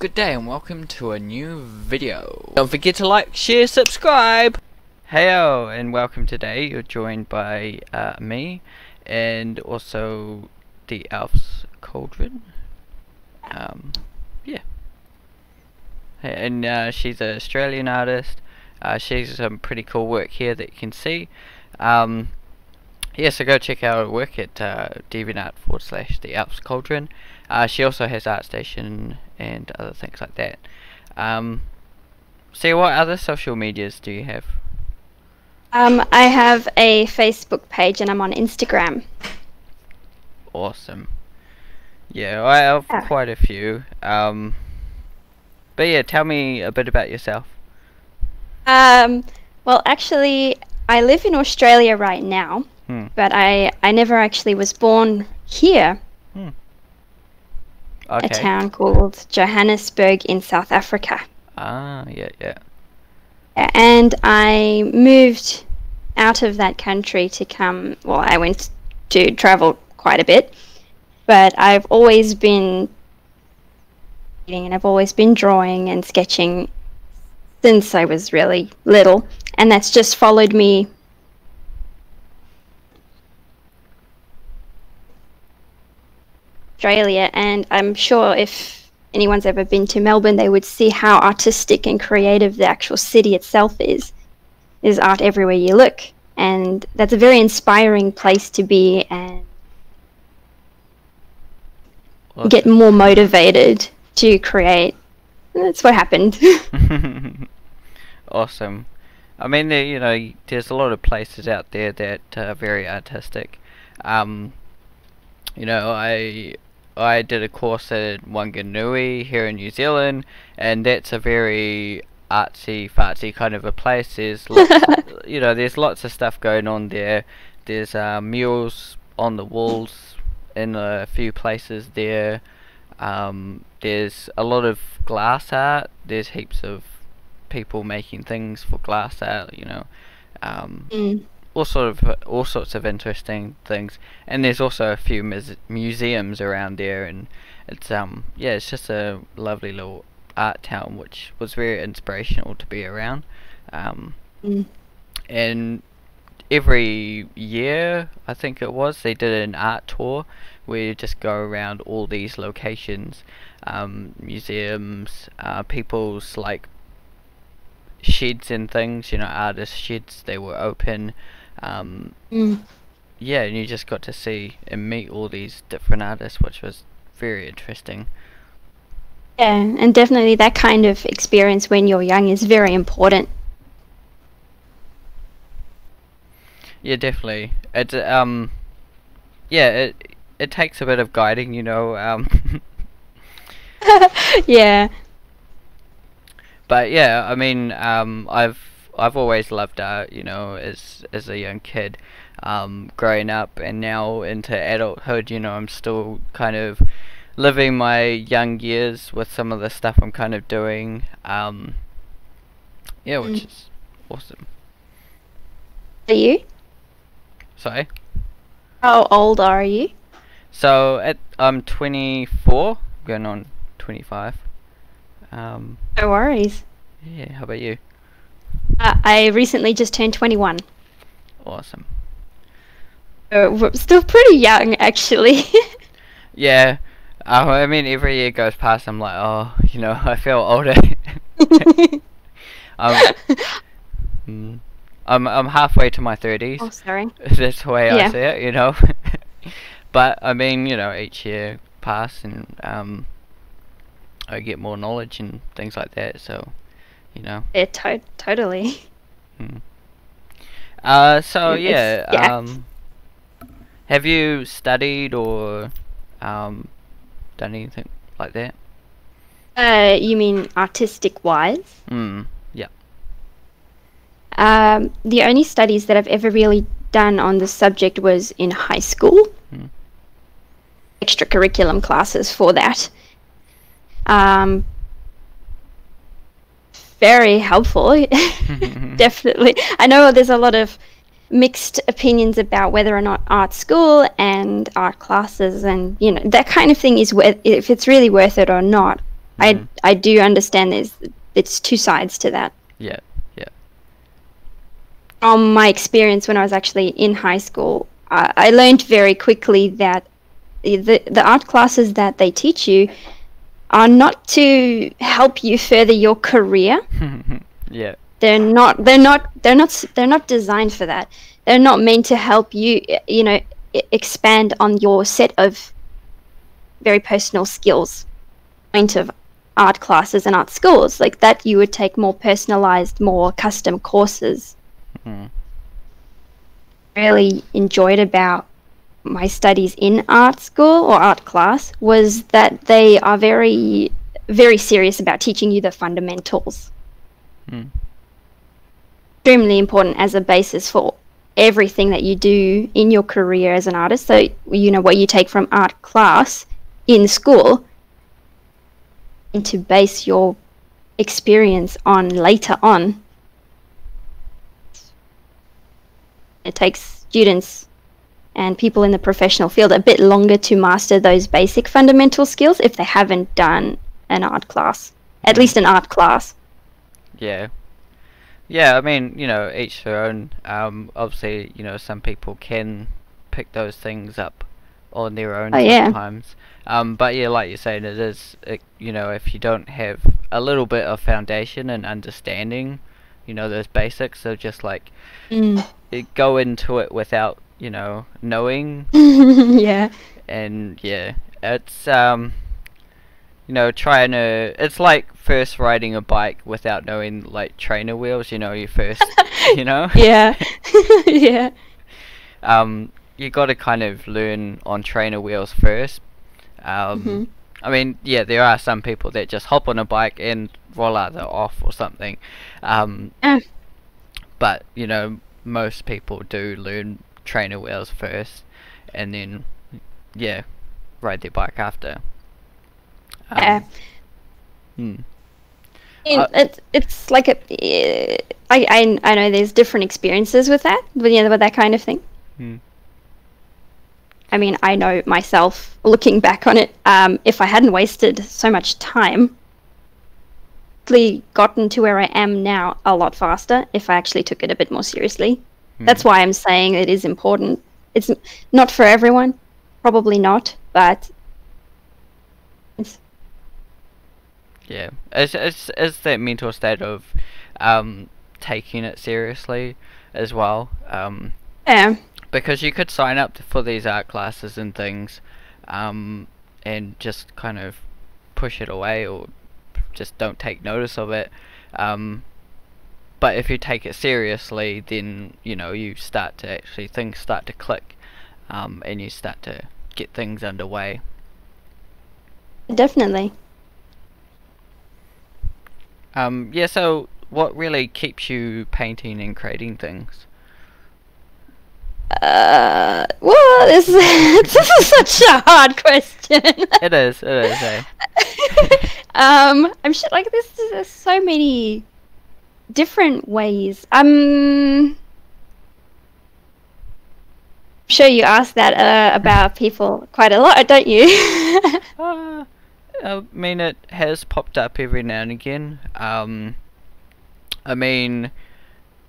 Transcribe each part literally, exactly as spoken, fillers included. Good day and welcome to a new video. Don't forget to like, share, subscribe! Heyo and welcome today. You're joined by uh, me and also the Theelfscauldron. Um, yeah. And uh, she's an Australian artist. Uh, she's some pretty cool work here that you can see. Um, yeah, so go check out her work at uh, DeviantArt forward slash Theelfscauldron. Uh, she also has ArtStation and other things like that. Um, so what other social medias do you have? Um, I have a Facebook page and I'm on Instagram. Awesome. Yeah, I have yeah. quite a few. Um, but yeah, tell me a bit about yourself. Um, well, actually, I live in Australia right now, hmm. but I, I never actually was born here. Hmm. Okay. A town called Johannesburg in South Africa. Ah, yeah, yeah. And I moved out of that country to come, well, I went to travel quite a bit, but I've always been reading and I've always been drawing and sketching since I was really little, and that's just followed me. Australia, and I'm sure if anyone's ever been to Melbourne, they would see how artistic and creative the actual city itself is. There's art everywhere you look, and that's a very inspiring place to be and awesome. Get more motivated to create. And that's what happened. Awesome. I mean, there, you know, there's a lot of places out there that are very artistic. Um, you know, I... I did a course at Whanganui here in New Zealand, and that's a very artsy fartsy kind of a place. There's lots, you know, there's lots of stuff going on there. There's uh, mules on the walls in a few places there. Um, there's a lot of glass art. There's heaps of people making things for glass art, you know. Um, mm. All sort of all sorts of interesting things, and there's also a few mus museums around there, and it's um yeah, it's just a lovely little art town, which was very inspirational to be around. Um, mm. And every year, I think it was, they did an art tour where you just go around all these locations, um, museums, uh, people's like sheds and things, you know, artist sheds. They were open. Um, mm. Yeah, and you just got to see and meet all these different artists, which was very interesting. Yeah, and definitely that kind of experience when you're young is very important. Yeah, definitely. It's um, yeah, it it takes a bit of guiding, you know. Um, yeah. But yeah, I mean, um, I've. I've always loved art, you know, as as a young kid, um, growing up and now into adulthood. You know, I'm still kind of living my young years with some of the stuff I'm kind of doing. Um, yeah, which mm. is awesome. Are you? Sorry? How old are you? So at I'm twenty-four, going on twenty-five. Um, no worries. Yeah, how about you? Uh, I recently just turned twenty-one. Awesome. Uh, we're still pretty young, actually. Yeah. Uh, I mean, every year goes past, I'm like, oh, you know, I feel older. um, mm, I'm I'm halfway to my thirties. Oh, sorry. That's the way yeah. I see it, you know. But, I mean, you know, each year pass and um, I get more knowledge and things like that, so... You know. Yeah, to totally. Hmm. Uh, so yeah, yeah, um, have you studied or um, done anything like that? Uh, you mean artistic wise? Hmm. Yeah. Um, the only studies that I've ever really done on this subject was in high school. Hmm. Extracurriculum classes for that. Um. Very helpful. Definitely. I know there's a lot of mixed opinions about whether or not art school and art classes and, you know, that kind of thing is worth, if it's really worth it or not. Mm-hmm. I I do understand there's it's two sides to that. Yeah, yeah. From my experience when I was actually in high school, I, I learned very quickly that the the art classes that they teach you are not to help you further your career. Yeah. They're not. They're not. They're not. They're not designed for that. They're not meant to help you, you know, expand on your set of very personal skills. Point of art classes and art schools like that, you would take more personalized, more custom courses. Mm-hmm. Really enjoyed about my studies in art school or art class was that they are very, very serious about teaching you the fundamentals. Mm. Extremely important as a basis for everything that you do in your career as an artist. So, you know, what you take from art class in school and to base your experience on later on. It takes students and people in the professional field a bit longer to master those basic fundamental skills if they haven't done an art class, at least an art class. Yeah. Yeah, I mean, you know, each their own. Um, obviously, you know, some people can pick those things up on their own oh, sometimes. Yeah. Um, but yeah, like you're saying, it is, it, you know, if you don't have a little bit of foundation and understanding, you know, those basics, so just like mm. it, go into it without, you know, knowing. Yeah. And yeah, it's, um, you know, trying to, it's like first riding a bike without knowing like trainer wheels, you know, you first, you know? Yeah. Yeah. Um, you got to kind of learn on trainer wheels first. Um, mm-hmm. I mean, yeah, there are some people that just hop on a bike and voila, they're off or something. Um, oh. But, you know, most people do learn trainer wheels first and then, yeah, ride their bike after. Um, yeah. Hmm. In, uh, it's it's like a uh, I, I I know there's different experiences with that, with, you know, with that kind of thing. Hmm. I mean, I know myself looking back on it. Um, if I hadn't wasted so much time, I'd gotten to where I am now a lot faster. If I actually took it a bit more seriously, hmm. That's why I'm saying it is important. It's not for everyone, probably not, but. Yeah, it's, it's, it's that mental state of um, taking it seriously as well. Um, yeah. Because you could sign up for these art classes and things um, and just kind of push it away or just don't take notice of it. Um, but if you take it seriously, then, you know, you start to actually, things start to click um, and you start to get things underway. Definitely. Um, yeah, so what really keeps you painting and creating things? Uh, well, this is, this is such a hard question. It is, it is, eh? um, I'm sure, like, this, there's so many different ways. Um, I'm sure you ask that uh, about people quite a lot, don't you? uh. I mean, it has popped up every now and again. Um, I mean,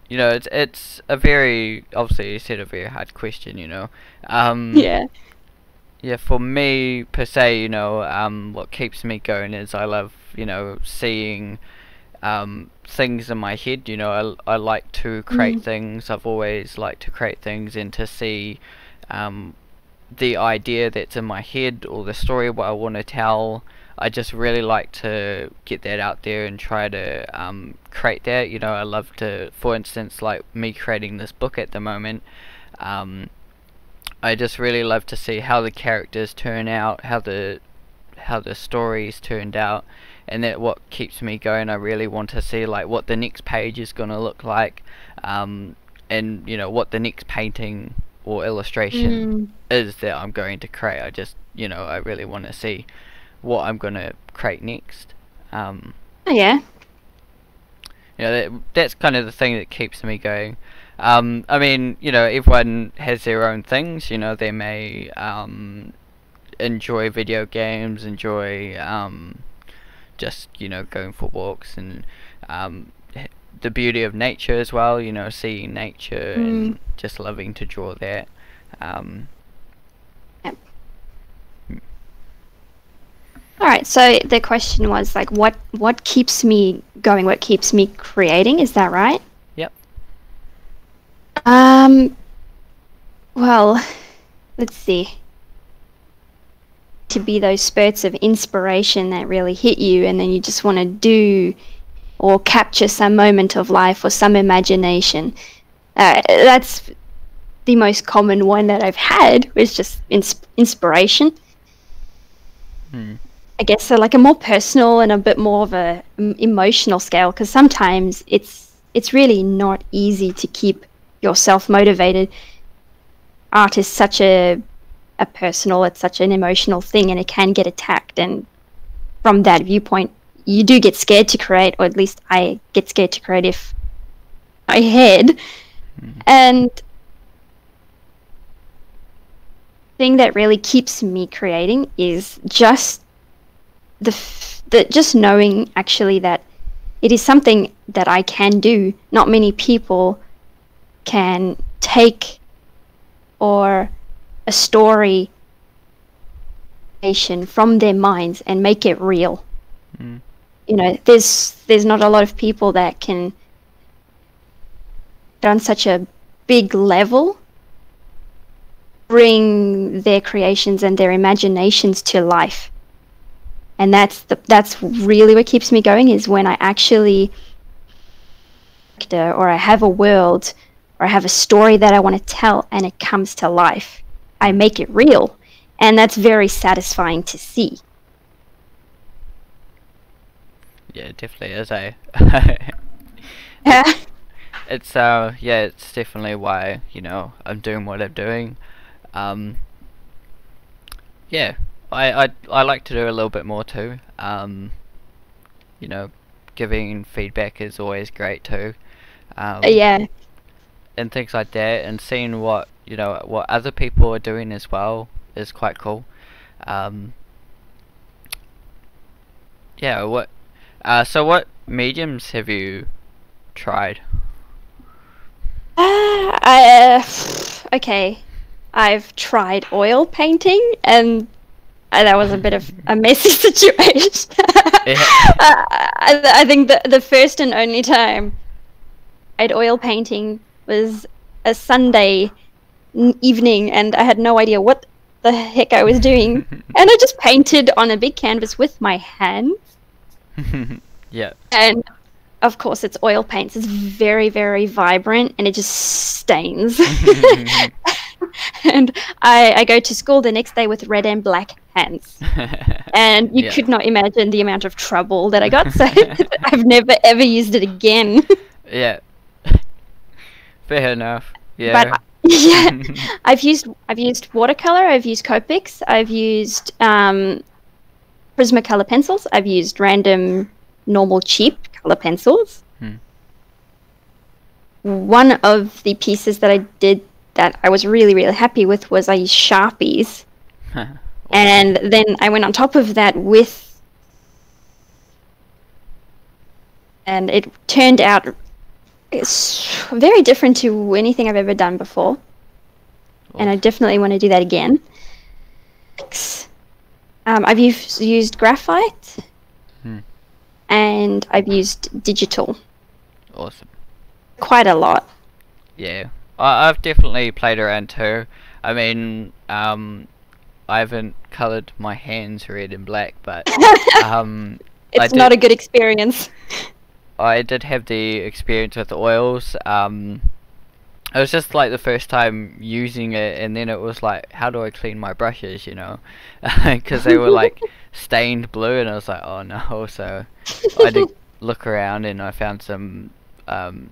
you know, it's it's a very, obviously you said a very hard question, you know. Um, yeah. Yeah, for me, per se, you know, um, what keeps me going is I love, you know, seeing um, things in my head, you know. I, I like to create mm. things. I've always liked to create things and to see um, the idea that's in my head or the story what I want to tell. I just really like to get that out there and try to um, create that, you know. I love to, for instance, like me creating this book at the moment, um, I just really love to see how the characters turn out, how the how the stories turned out, and that what keeps me going. I really want to see like what the next page is going to look like, um, and you know what the next painting or illustration mm. is that I'm going to create. I just, you know, I really want to see what I'm going to create next. Um, oh, yeah. You know, that, that's kind of the thing that keeps me going. Um, I mean, you know, everyone has their own things. You know, they may um, enjoy video games, enjoy um, just, you know, going for walks and um, the beauty of nature as well, you know, seeing nature mm. and just loving to draw that. Um, yep. mm. Alright, so the question was, like, what, what keeps me going, what keeps me creating, is that right? Yep. Um, well, let's see. To be those spurts of inspiration that really hit you, and then you just want to do or capture some moment of life or some imagination. Uh, that's the most common one that I've had, was just ins inspiration. Hmm. I guess so, like a more personal and a bit more of a um, emotional scale, because sometimes it's it's really not easy to keep yourself motivated. Art is such a a personal, it's such an emotional thing, and it can get attacked, and from that viewpoint you do get scared to create, or at least I get scared to create if I had. Mm. And thing that really keeps me creating is just the, f the just knowing actually that it is something that I can do. Not many people can take or a story from their minds and make it real. Mm. You know, there's there's not a lot of people that can on such a big level bring their creations and their imaginations to life. And that's the, that's really what keeps me going, is when I actually or I have a world or I have a story that I want to tell and it comes to life. I make it real, and that's very satisfying to see. Yeah, definitely is, eh? Yeah. It's uh, yeah, it's definitely why, you know, I'm doing what I'm doing. Um, yeah, I I I like to do a little bit more too. Um, you know, giving feedback is always great too. Um, yeah. And things like that, and seeing what, you know, what other people are doing as well is quite cool. Um, yeah. What? Uh, so, what mediums have you tried? Uh, I, uh, okay, I've tried oil painting, and uh, that was a bit of a messy situation. Yeah. uh, I, I think the the first and only time I did oil painting was a Sunday evening, and I had no idea what the heck I was doing, and I just painted on a big canvas with my hands. Yeah. And of course it's oil paints, it's very very vibrant, and it just stains. And I, I go to school the next day with red and black hands, and you yeah. could not imagine the amount of trouble that I got, so I've never ever used it again. Yeah. Fair enough. Yeah. But, yeah, I've used I've used watercolor. I've used Copics. I've used um, Prismacolor pencils. I've used random, normal, cheap color pencils. Hmm. One of the pieces that I did that I was really really happy with was I used Sharpies, awesome. And then I went on top of that with, and it turned out. It's very different to anything I've ever done before. Cool. And I definitely want to do that again. Um, I've used, used graphite, hmm. and I've used digital. Awesome. Quite a lot. Yeah, I, I've definitely played around too. I mean, um, I haven't coloured my hands red and black, but um, it's not a good experience. I did have the experience with the oils. Um, it was just like the first time using it, and then it was like, how do I clean my brushes, you know? Because they were like stained blue, and I was like, oh no. So I did look around, and I found some um,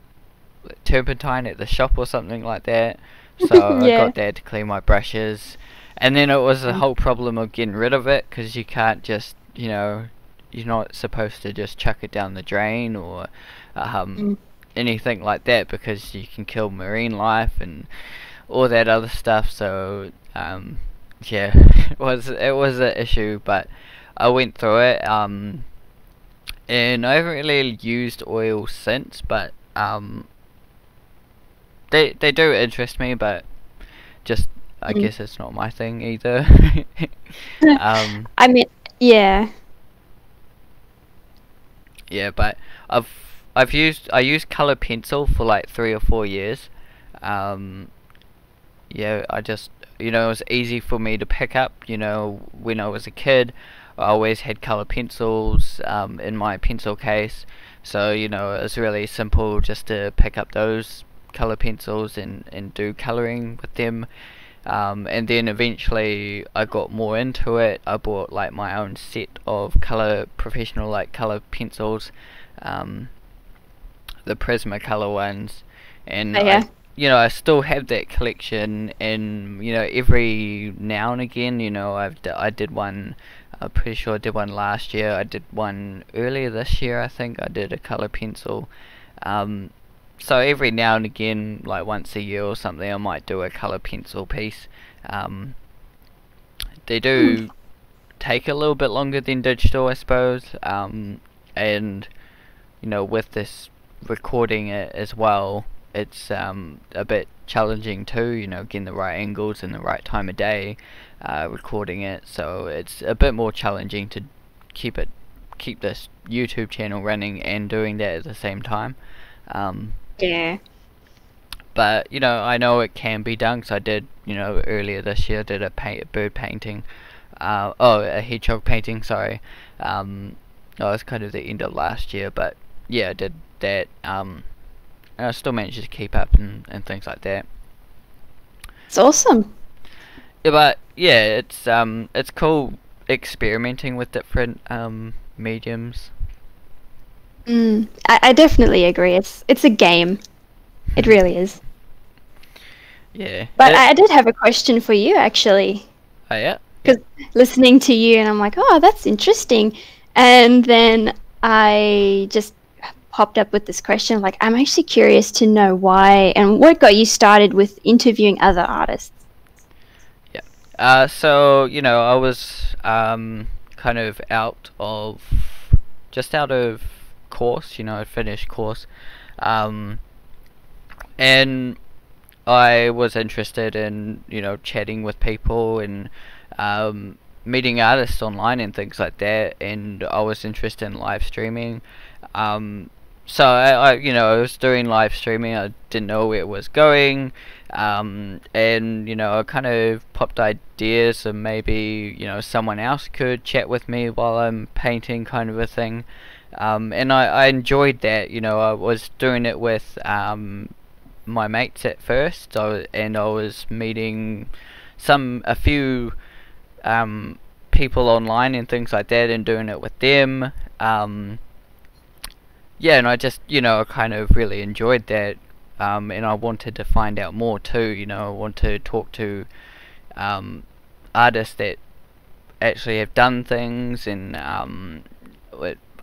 turpentine at the shop or something like that. So yeah. I got that to clean my brushes, and then it was the whole problem of getting rid of it, because you can't just, you know, you're not supposed to just chuck it down the drain or um, mm. anything like that, because you can kill marine life and all that other stuff. So um, yeah, it was it was an issue, but I went through it. Um, and I haven't really used oil since, but um, they they do interest me, but just I mm. guess it's not my thing either. um, I mean, yeah, yeah, but I've I've used I used color pencil for like three or four years. Um, yeah, I just you know it was easy for me to pick up. You know, when I was a kid, I always had colour pencils um, in my pencil case, so you know it was really simple just to pick up those colour pencils and, and do colouring with them, um, and then eventually I got more into it. I bought like my own set of colour professional like colour pencils, um, the Prismacolor ones, and oh, yeah. I, you know I still have that collection, and you know every now and again you know I've d I did one. I'm pretty sure I did one last year. I did one earlier this year, I think. I did a colour pencil. Um, so every now and again, like once a year or something, I might do a colour pencil piece. Um, they do take a little bit longer than digital, I suppose. Um, and, you know, with this recording it as well, it's um, a bit challenging too, you know, getting the right angles and the right time of day, uh, recording it. So it's a bit more challenging to keep it, keep this YouTube channel running and doing that at the same time. Um, yeah. But you know, I know it can be done. Cause I did, you know, earlier this year, I did a, paint, a bird painting. Uh, oh, a hedgehog painting. Sorry. Um, no, it was kind of the end of last year, but yeah, I did that. Um. I still manage to keep up and, and things like that. It's awesome. Yeah, but yeah, it's um, it's cool experimenting with different um mediums. Mm, I, I definitely agree. It's it's a game. It really is. Yeah. But I, I did have a question for you actually. Oh yeah. Because yeah. listening to you and I'm like, oh, that's interesting, and then I just popped up with this question, like I'm actually curious to know why and what got you started with interviewing other artists. Yeah, uh, so you know I was um, kind of out of just out of course, you know I finished course, um, and I was interested in you know chatting with people and um, meeting artists online and things like that, and I was interested in live streaming. Um, So I, I, you know, I was doing live streaming. I didn't know where it was going, um, and you know, I kind of popped ideas, and maybe you know, someone else could chat with me while I'm painting, kind of a thing. Um, and I, I enjoyed that. You know, I was doing it with um, my mates at first, so, and I was meeting some a few um, people online and things like that, and doing it with them. Um, Yeah, and I just, you know, I kind of really enjoyed that, um, and I wanted to find out more too, you know, I want to talk to um, artists that actually have done things, and um,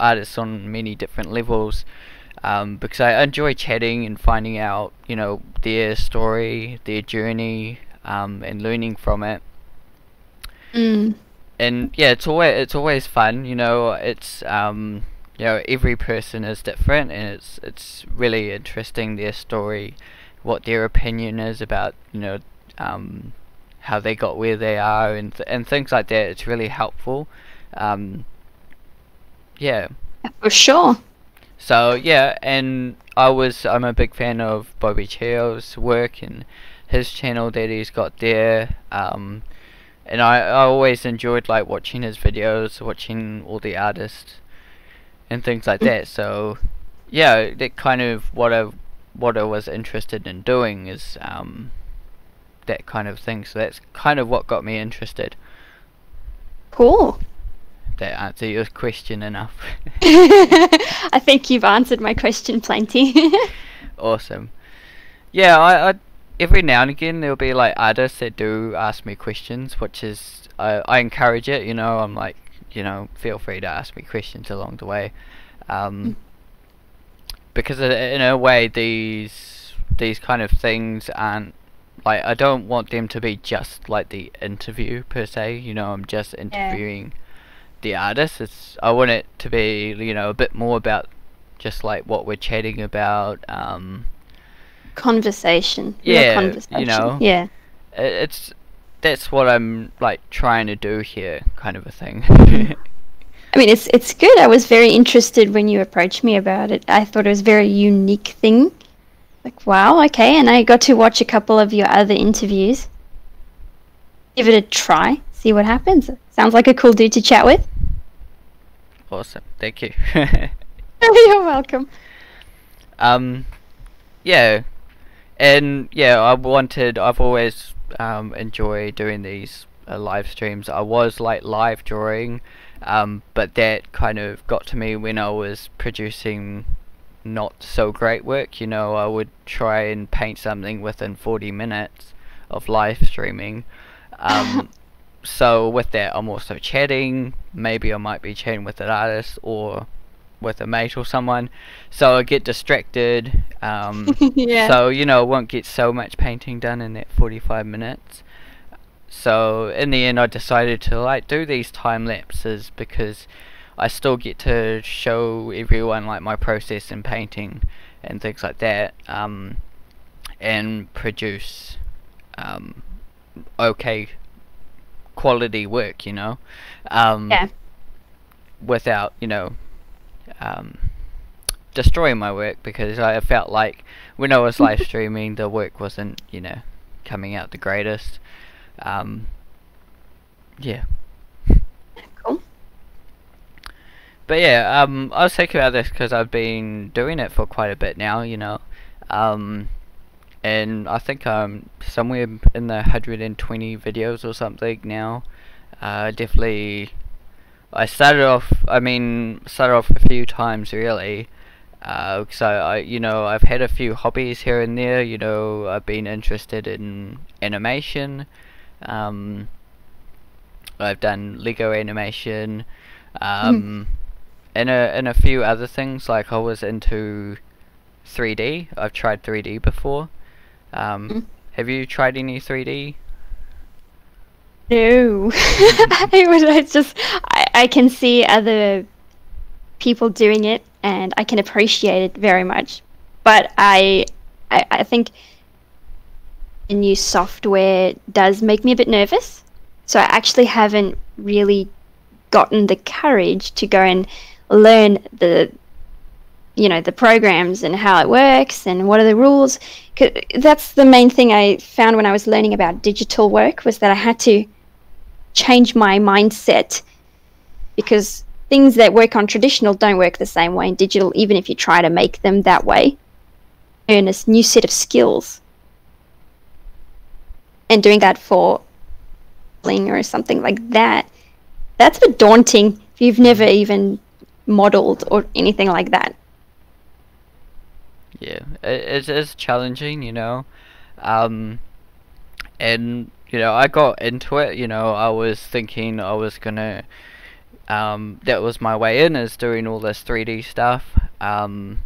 artists on many different levels, um, because I enjoy chatting and finding out, you know, their story, their journey, um, and learning from it. Mm. And yeah, it's always, it's always fun, you know, it's... Um, You know, every person is different, and it's it's really interesting their story, what their opinion is about, you know, um, how they got where they are, and th and things like that. It's really helpful. Um, yeah. For sure. So yeah, and I was I'm a big fan of Bobby Cheo's work and his channel that he's got there. Um, and I I always enjoyed like watching his videos, watching all the artists and things like that. So yeah, that kind of what I what I was interested in doing is um that kind of thing, so that's kind of what got me interested. Cool. That answer your question enough? I think you've answered my question plenty. Awesome. Yeah, I, I every now and again there'll be like artists that do ask me questions, which is I, I encourage it, you know, I'm like, you know, feel free to ask me questions along the way, um, because in a way these these kind of things aren't like, I don't want them to be just like the interview per se, you know, I'm just interviewing yeah. the artist. It's I want it to be, you know, a bit more about just like what we're chatting about. Um, conversation. Yeah, conversation. You know. Yeah. It's that's what I'm like trying to do here, kind of a thing. I mean, it's it's good. I was very interested when you approached me about it. I thought it was a very unique thing. Like, wow, okay. And I got to watch a couple of your other interviews. Give it a try. See what happens. Sounds like a cool dude to chat with. Awesome. Thank you. You're welcome. Um, yeah. And yeah, I wanted, I've always um, enjoyed doing these uh, live streams. I was like live drawing, um, but that kind of got to me when I was producing not so great work. You know, I would try and paint something within forty minutes of live streaming. Um, so with that, I'm also chatting. Maybe I might be chatting with an artist or with a mate or someone, so I get distracted. Um, yeah. So you know, I won't get so much painting done in that forty-five minutes. So in the end, I decided to like do these time lapses because I still get to show everyone like my process in painting and things like that, um, and produce um, okay quality work, you know, um, yeah. without you know. Um, destroying my work, because I felt like when I was live streaming the work wasn't, you know, coming out the greatest. Um, yeah. Cool. But yeah, um, I was thinking about this because I've been doing it for quite a bit now, you know, um, and I think I'm somewhere in the one hundred twenty videos or something now. Uh, definitely. I started off, I mean, started off a few times really, uh, so I, you know, I've had a few hobbies here and there, you know, I've been interested in animation, um, I've done Lego animation, um, mm. and, a, and a few other things, like I was into three D, I've tried three D before, um, mm. have you tried any three D? No, it was, it's just I, I can see other people doing it, and I can appreciate it very much. But I, I, I think the new software does make me a bit nervous. So I actually haven't really gotten the courage to go and learn the, you know, the programs and how it works and what are the rules. 'Cause that's the main thing I found when I was learning about digital work, was that I had to change my mindset, because things that work on traditional don't work the same way in digital, even if you try to make them that way. Learn a new set of skills, and doing that for bling or something like that, that's a bit daunting if you've never even modeled or anything like that. Yeah, it is challenging, you know, um, and you know, I got into it, you know, I was thinking I was gonna, um, that was my way in, is doing all this three D stuff, um,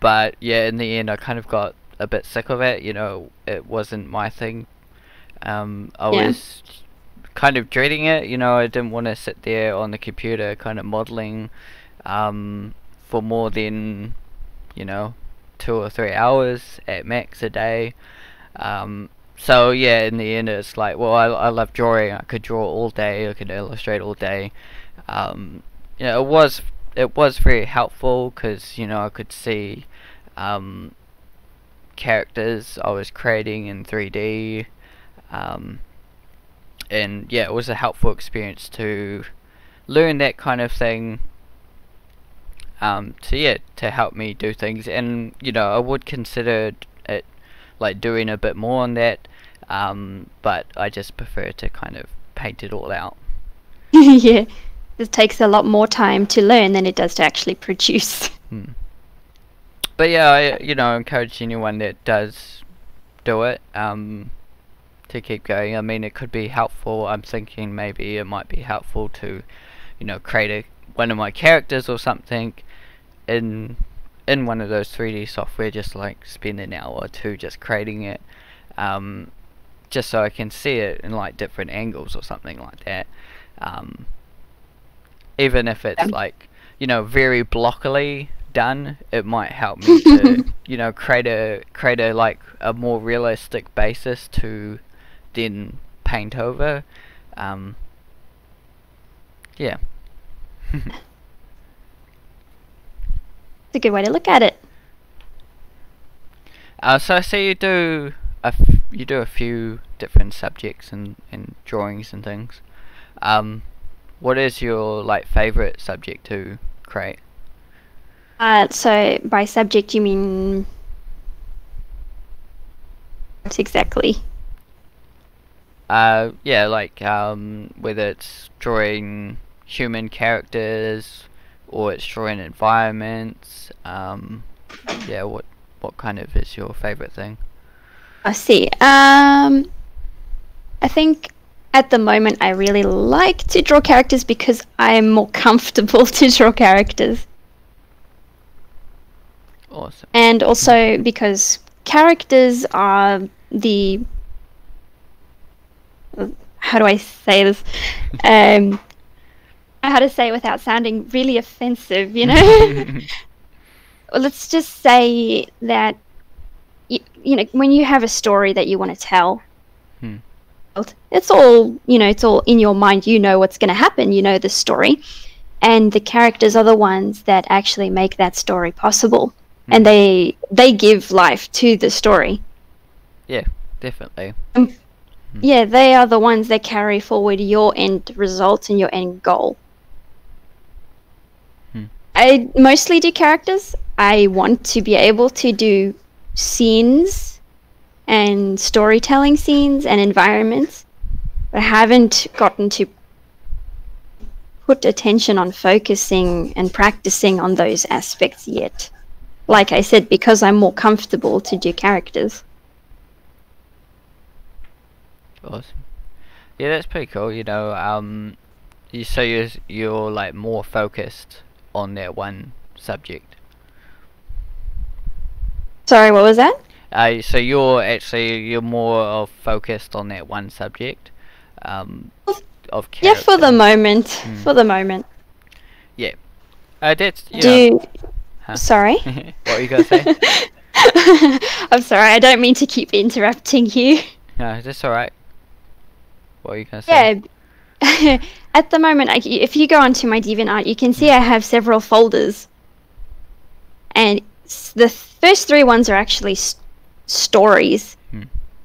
but yeah, in the end I kind of got a bit sick of it, you know, it wasn't my thing, um, I yeah. was kind of dreading it, you know, I didn't want to sit there on the computer kind of modeling, um, for more than, you know, two or three hours at max a day. Um, so yeah, in the end it's like, well, I, I love drawing, I could draw all day, I could illustrate all day. Um, you know, it was, it was very helpful because, you know, I could see um, characters I was creating in three D, um, and yeah, it was a helpful experience to learn that kind of thing. Um, so yeah, to help me do things, and you know, I would consider it like doing a bit more on that, um, but I just prefer to kind of paint it all out. Yeah, it takes a lot more time to learn than it does to actually produce. Hmm. But yeah, I, you know, encourage anyone that does do it, um, to keep going. I mean, it could be helpful. I'm thinking maybe it might be helpful to, you know, create a one of my characters or something in in one of those three D software, just like spend an hour or two just creating it, um, just so I can see it in like different angles or something like that, um, even if it's like, you know, very blockily done, it might help me to, you know, create a create a like a more realistic basis to then paint over. Um, yeah. It's a good way to look at it. Uh, so I see you do a f you do a few different subjects and, and drawings and things. Um, what is your like favorite subject to create? Uh, so by subject you mean what exactly? Uh, yeah, like um, whether it's drawing human characters or it's drawing environments. Um, yeah, what? What kind of is your favorite thing? I see. Um, I think at the moment I really like to draw characters because I'm more comfortable to draw characters. Awesome. And also because characters are the... How do I say this? um, I don't know how to say it without sounding really offensive, you know? Well, let's just say that you, you know, when you have a story that you want to tell, hmm. it's all, you know, it's all in your mind. You know what's going to happen. You know the story, and the characters are the ones that actually make that story possible, hmm. and they they give life to the story. Yeah, definitely. Um, hmm. Yeah, they are the ones that carry forward your end result and your end goal. Hmm. I mostly do characters. I want to be able to do scenes and storytelling scenes and environments, but I haven't gotten to put attention on focusing and practicing on those aspects yet. Like I said, because I'm more comfortable to do characters. Awesome. Yeah, that's pretty cool. You know, um, you so you're you're like more focused on that one subject. Sorry, what was that? Uh, so you're actually you're more of focused on that one subject, um, of character. Yeah, for the moment. Mm. For the moment. Yeah, uh, that's. You Do. Know. Huh? Sorry. What were you gonna say? I'm sorry. I don't mean to keep interrupting you. No, that's all right. What were you gonna say? Yeah. At the moment, I, if you go onto my DeviantArt, you can see I have several folders, and the first three ones are actually st stories. Hmm.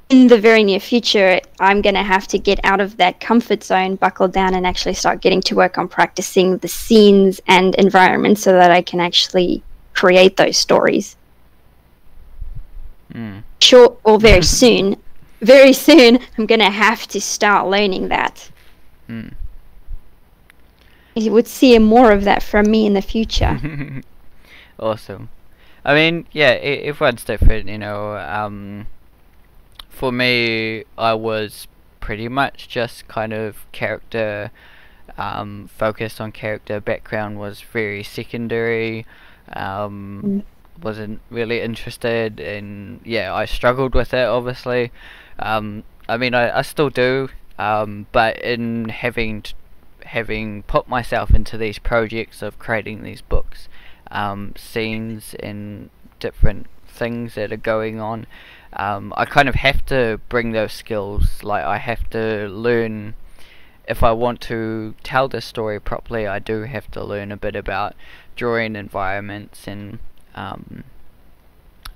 In the very near future, I'm going to have to get out of that comfort zone, buckle down, and actually start getting to work on practicing the scenes and environments so that I can actually create those stories. Hmm. Sure, or very soon, very soon, I'm going to have to start learning that. Hmm. You would see more of that from me in the future. Awesome. I mean, yeah, everyone's different, you know. Um, for me, I was pretty much just kind of character, um, focused on character. Background was very secondary, um, wasn't really interested in, yeah, I struggled with it, obviously. Um, I mean, I, I still do, um, but in having, t having put myself into these projects of creating these books, Um, scenes and different things that are going on, um, I kind of have to bring those skills. Like, I have to learn, if I want to tell this story properly, I do have to learn a bit about drawing environments and um,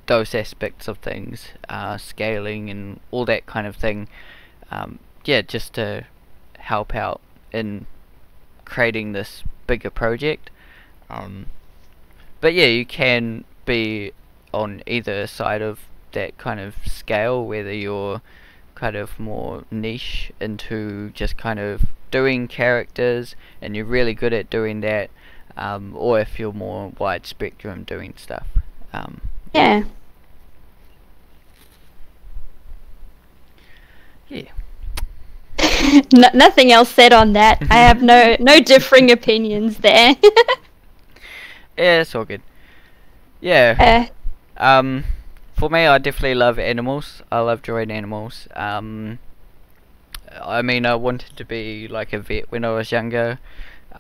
those aspects of things, uh, scaling and all that kind of thing, um, yeah, just to help out in creating this bigger project. um, But yeah, you can be on either side of that kind of scale, whether you're kind of more niche into just kind of doing characters and you're really good at doing that, um, or if you're more wide spectrum doing stuff. Um, yeah. Yeah. No, nothing else said on that. I have no no differing opinions there. Yeah, it's all good. Yeah. Uh, um, for me, I definitely love animals. I love drawing animals. Um, I mean, I wanted to be like a vet when I was younger,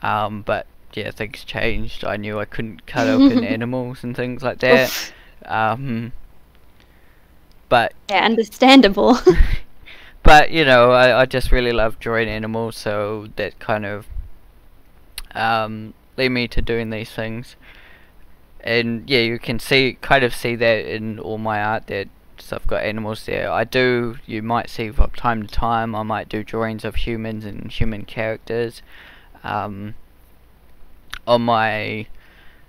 um, but yeah, things changed. I knew I couldn't cut open animals and things like that. Oof. Um, but yeah, understandable. But you know, I, I just really love drawing animals, so that kind of um, led me to doing these things. And yeah, you can see kind of see that in all my art that I've got animals there. I do, you might see from time to time, I might do drawings of humans and human characters. Um, on my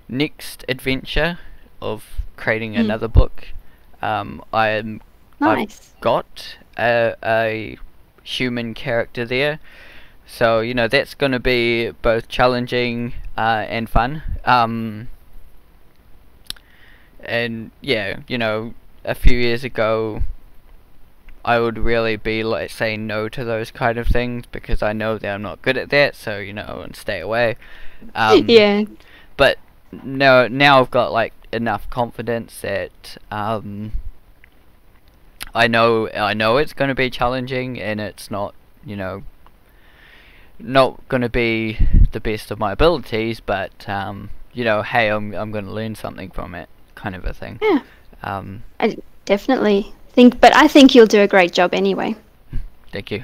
next adventure of creating mm. another book, um, I'm, nice. I've got a, a human character there. So, you know, that's going to be both challenging uh, and fun. Um, and yeah, you know, a few years ago I would really be like saying no to those kind of things because I know that I'm not good at that, so you know, and stay away. Um, yeah. But no, now I've got like enough confidence that um, I know I know it's going to be challenging and it's not, you know, not going to be the best of my abilities, but um, you know, hey, I'm I'm going to learn something from it, kind of a thing. Yeah. Um, I definitely think, but I think you'll do a great job anyway. Thank you.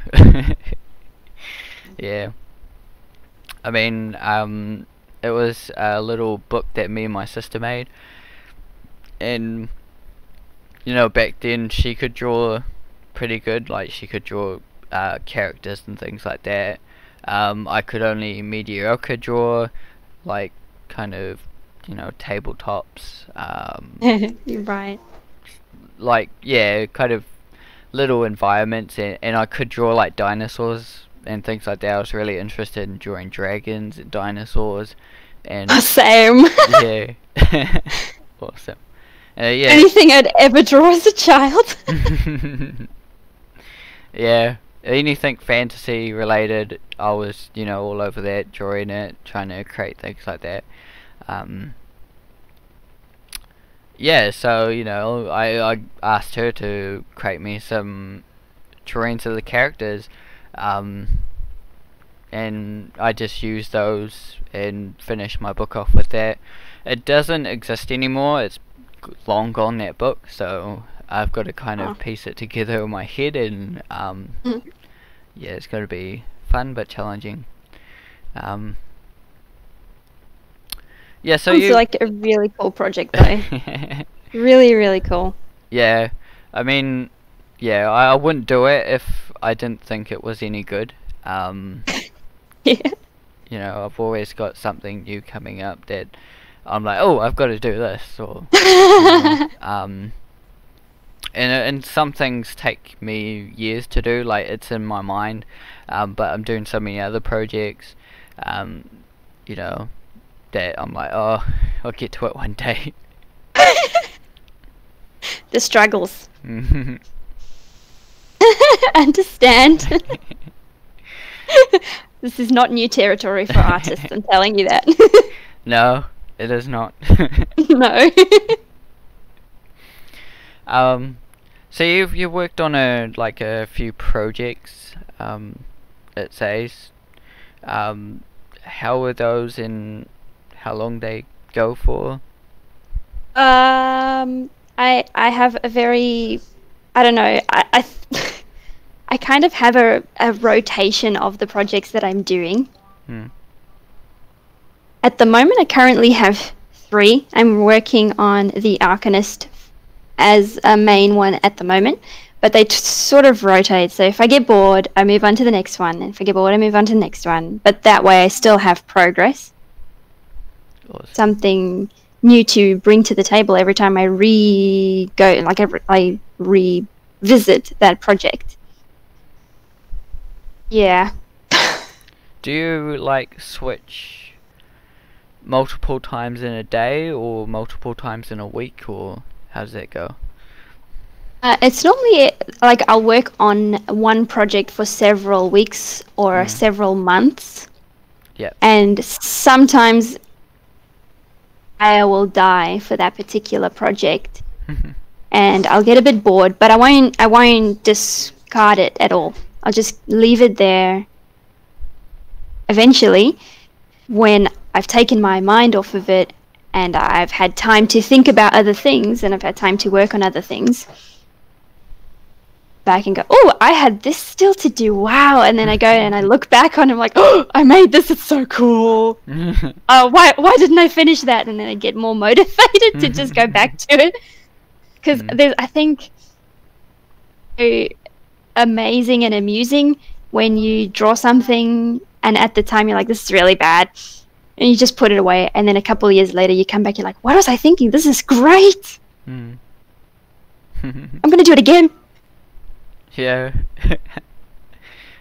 Yeah. I mean, um, it was a little book that me and my sister made. And, you know, back then she could draw pretty good. Like, she could draw uh, characters and things like that. Um, I could only mediocre draw, like, kind of, you know, tabletops, um, you're right, like, yeah, kind of little environments, and, and I could draw like dinosaurs and things like that. I was really interested in drawing dragons and dinosaurs, and oh, same. Yeah. Awesome. Uh, yeah, anything I'd ever draw as a child. Yeah, anything fantasy related, I was, you know, all over that, drawing it, trying to create things like that. Um, yeah, so, you know, I, I asked her to create me some drawings of the characters, um, and I just used those and finished my book off with that. It doesn't exist anymore, it's long gone, that book, so I've got to kind oh. of piece it together in my head, and um, mm. yeah, it's going to be fun but challenging. Um, Yeah, so Sounds you like a really cool project though. Really, really cool. Yeah, I mean, yeah, I, I wouldn't do it if I didn't think it was any good. Um, yeah. You know, I've always got something new coming up that I'm like, oh, I've got to do this, or you know, um, and and some things take me years to do. Like, it's in my mind, um, but I'm doing so many other projects, um, you know, that I'm like, oh, I'll get to it one day. The struggles. Understand. This is not new territory for artists, I'm telling you that. No, it is not. No. um, so you've you worked on a like a few projects, um, it says. Um, how were those in? How long they go for? Um, I I have a very, I don't know, I I, I kind of have a, a rotation of the projects that I'm doing. Hmm. At the moment, I currently have three. I'm working on the Arcanist as a main one at the moment, but they t sort of rotate. So if I get bored, I move on to the next one. If I get bored, I move on to the next one. But that way, I still have progress. Something new to bring to the table every time I re go, like I, re I revisit that project. Yeah. Do you like switch multiple times in a day or multiple times in a week, or how does that go? Uh, it's normally like I'll work on one project for several weeks or mm. several months. Yeah. And sometimes I will die for that particular project, and I'll get a bit bored, but I won't I won't discard it at all. I'll just leave it there. Eventually, when I've taken my mind off of it and I've had time to think about other things and I've had time to work on other things, back and go, oh, I had this still to do, wow. And then I go and I look back on it, I'm like, oh, I made this, it's so cool. uh, why, why didn't I finish that? And then I get more motivated to just go back to it. Because mm. there's, I think, it's amazing and amusing when you draw something and at the time you're like, this is really bad. And you just put it away. And then a couple of years later, you come back, you're like, what was I thinking? This is great. Mm. I'm going to do it again. Yeah.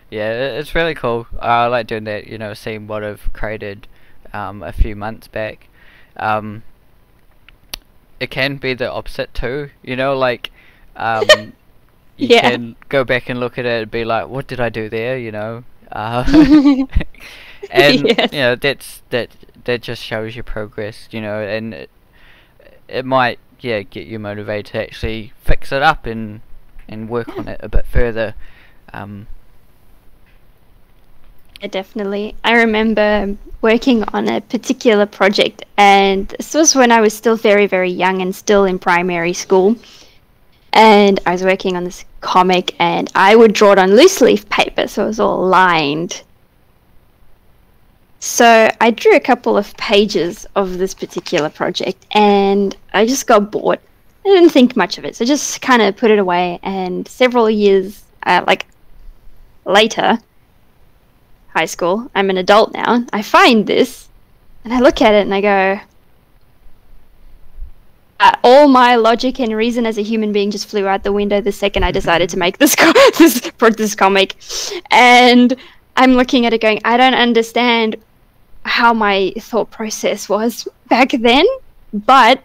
Yeah, it's really cool. I like doing that, you know, seeing what I've created um, a few months back. Um, it can be the opposite too, you know, like um, you yeah. can go back and look at it and be like, what did I do there, you know? Uh, and, yes. you know, that's that, that just shows your progress, you know, and it, it might, yeah, get you motivated to actually fix it up and and work yeah. on it a bit further. Um. Yeah, definitely. I remember working on a particular project, and this was when I was still very, very young and still in primary school. And I was working on this comic, and I would draw it on loose leaf paper, so it was all lined. So I drew a couple of pages of this particular project, and I just got bored. I didn't think much of it, so just kind of put it away. And several years uh, like later, high school, I'm an adult now, I find this and I look at it and I go, uh, all my logic and reason as a human being just flew out the window the second I decided to make this co this, this comic. And I'm looking at it going, I don't understand how my thought process was back then, but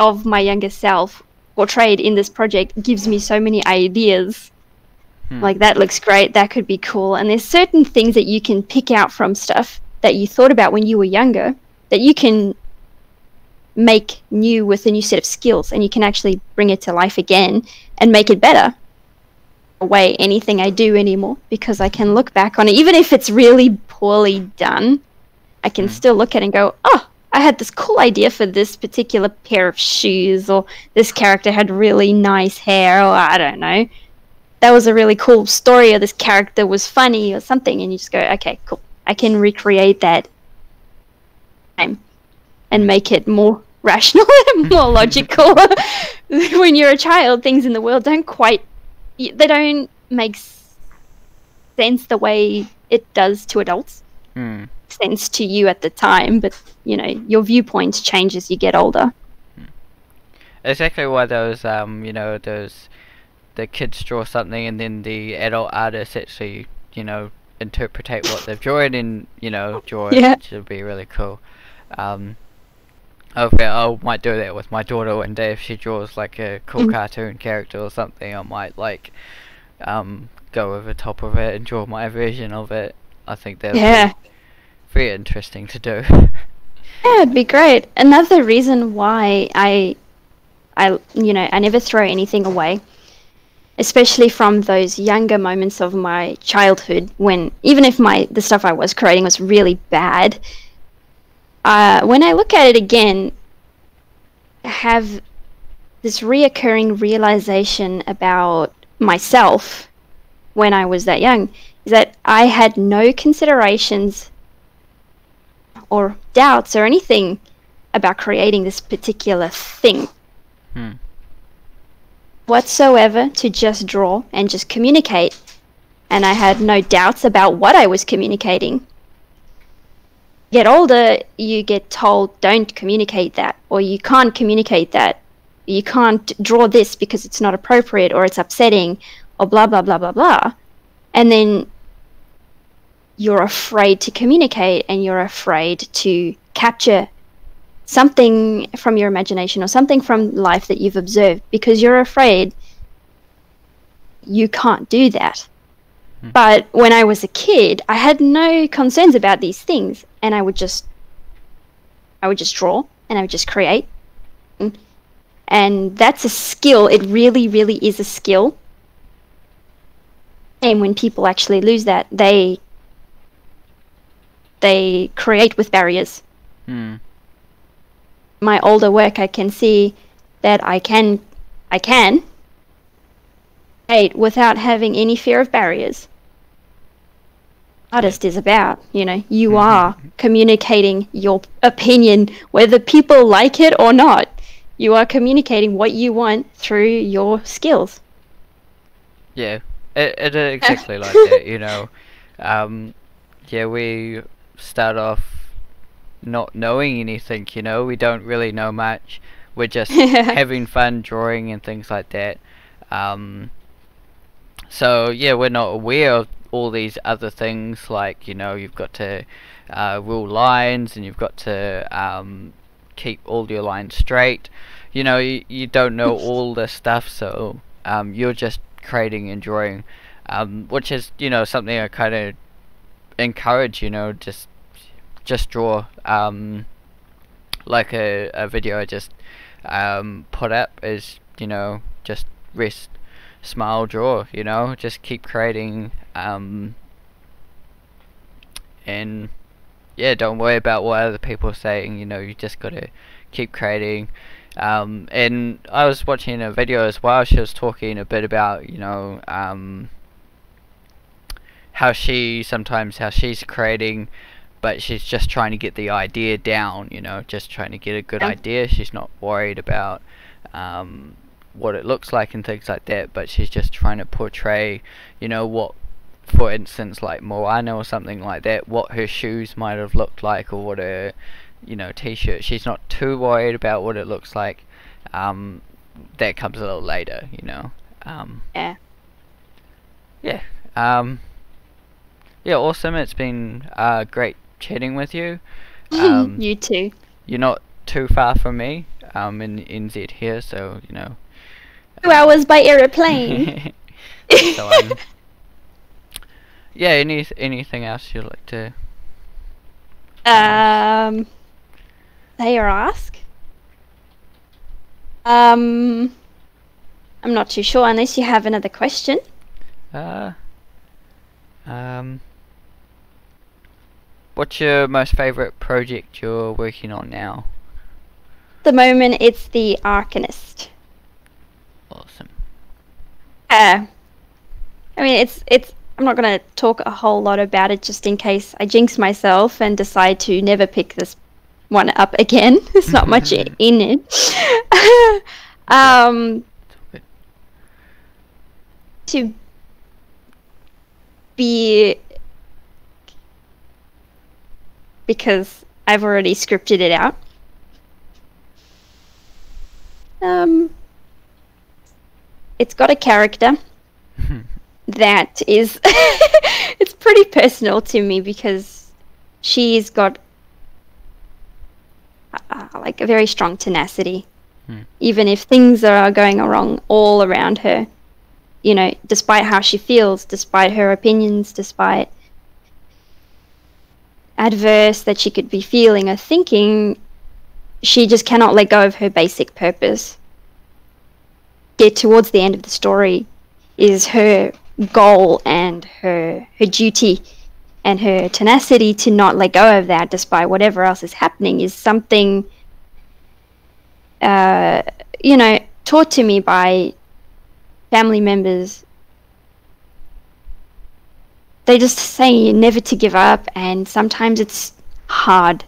of my younger self portrayed in this project gives me so many ideas. Hmm. Like, that looks great, that could be cool. And there's certain things that you can pick out from stuff that you thought about when you were younger that you can make new with a new set of skills, and you can actually bring it to life again and make it better. Away anything I do anymore, because I can look back on it, even if it's really poorly done, I can hmm. still look at it and go, oh, I had this cool idea for this particular pair of shoes, or this character had really nice hair, or I don't know. That was a really cool story, or this character was funny, or something, and you just go, okay, cool. I can recreate that time and make it more rational and more logical. When you're a child, things in the world don't quite... they don't make sense the way it does to adults. Mm. Sense to you at the time, but you know, your viewpoints change as you get older. Exactly why those um you know those the kids draw something and then the adult artists actually, you know, interpretate what they've drawn and, you know, draw yeah. it, which would be really cool. Um okay, I might do that with my daughter one day. If she draws like a cool mm-hmm. cartoon character or something, I might like um go over top of it and draw my version of it. I think that would yeah. be very interesting to do. Yeah, it'd be great. Another reason why I, I, you know, I never throw anything away, especially from those younger moments of my childhood when, even if my the stuff I was creating was really bad, uh, when I look at it again, I have this reoccurring realization about myself when I was that young, is that I had no considerations or doubts or anything about creating this particular thing hmm. whatsoever, to just draw and just communicate. And I had no doubts about what I was communicating. Get older, you get told, don't communicate that, or you can't communicate that, you can't draw this because it's not appropriate, or it's upsetting, or blah blah blah blah blah. And then you're afraid to communicate, and you're afraid to capture something from your imagination or something from life that you've observed, because you're afraid you can't do that. Mm. But when I was a kid, I had no concerns about these things, and I would just I would just draw, and I would just create. And that's a skill. It really, really is a skill. And when people actually lose that, they they create with barriers. Mm. My older work, I can see that I can I can create without having any fear of barriers. Artist is about, you know, you are communicating your opinion, whether people like it or not. You are communicating what you want through your skills. Yeah, it, it exactly like that, you know. Um, yeah, we start off not knowing anything, you know. We don't really know much. We're just having fun drawing and things like that. Um, so, yeah, we're not aware of all these other things, like, you know, you've got to uh, rule lines, and you've got to um, keep all your lines straight. You know, you, you don't know all this stuff, so um, you're just creating and drawing, um, which is, you know, something I kind of encourage, you know, just just draw. Um, like a, a video I just um, put up is, you know, just rest, smile, draw, you know, just keep creating. Um, and yeah, don't worry about what other people are saying, you know, you just gotta keep creating. Um, and I was watching a video as well, she was talking a bit about, you know, um, how she, sometimes how she's creating, but she's just trying to get the idea down, you know, just trying to get a good idea. She's not worried about, um, what it looks like and things like that, but she's just trying to portray, you know, what, for instance, like Moana or something like that, what her shoes might have looked like, or what her, you know, t-shirt. She's not too worried about what it looks like. Um, that comes a little later, you know. Um, yeah. Yeah. Um, yeah, awesome. It's been uh, great chatting with you. Um, you too. You're not too far from me. I'm in N Z here, so, you know. Two hours by aeroplane. So, um, yeah, any anything else you'd like to um say or ask? Um I'm not too sure unless you have another question. Uh um what's your most favourite project you're working on now? At the moment it's the Arcanist. Awesome. Uh, I mean, it's it's. I'm not going to talk a whole lot about it, just in case I jinx myself and decide to never pick this one up again. There's not much in it. um, to be, because I've already scripted it out. Um. It's got a character that is it's pretty personal to me, because she's got uh, like a very strong tenacity. Hmm. Even if things are going wrong all around her, you know, despite how she feels, despite her opinions, despite adverse that she could be feeling or thinking, she just cannot let go of her basic purpose. Get towards the end of the story is her goal and her her duty, and her tenacity to not let go of that despite whatever else is happening is something uh, you know, taught to me by family members. They just say never to give up, and sometimes it's hard.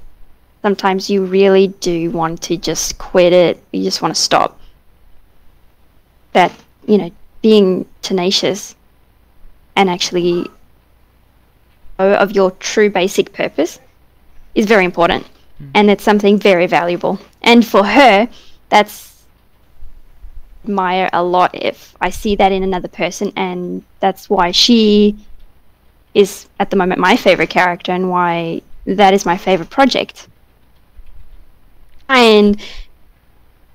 Sometimes you really do want to just quit it. You just want to stop. That, you know, being tenacious and actually of your true basic purpose is very important. Mm. And it's something very valuable. And for her, that's admire a lot if I see that in another person, and that's why she is at the moment my favorite character, and why that is my favorite project. And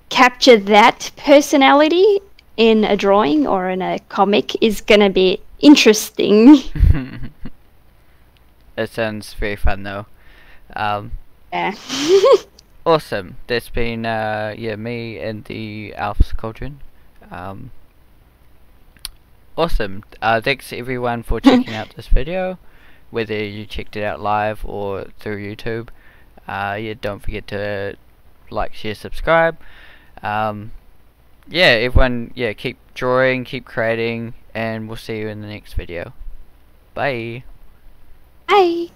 capture that personality in a drawing or in a comic is gonna be interesting. That sounds very fun, though. Um, yeah. Awesome. That's been uh, yeah, me and the Theelfscauldron. Um, Awesome. Uh, thanks everyone for checking out this video, whether you checked it out live or through YouTube. Uh, yeah, don't forget to like, share, subscribe. Um, yeah, everyone, yeah, keep drawing, keep creating, and we'll see you in the next video. Bye. Bye.